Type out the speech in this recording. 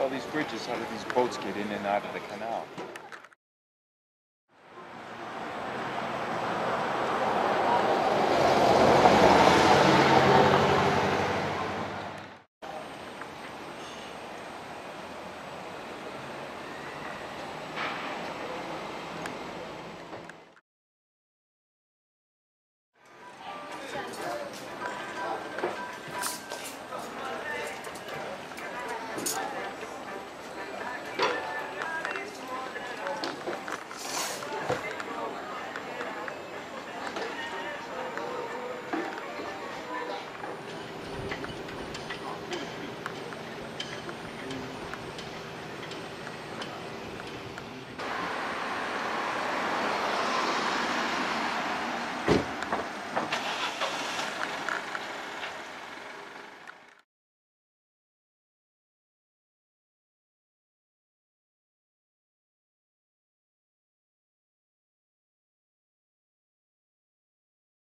All these bridges, how do these boats get in and out of the canal?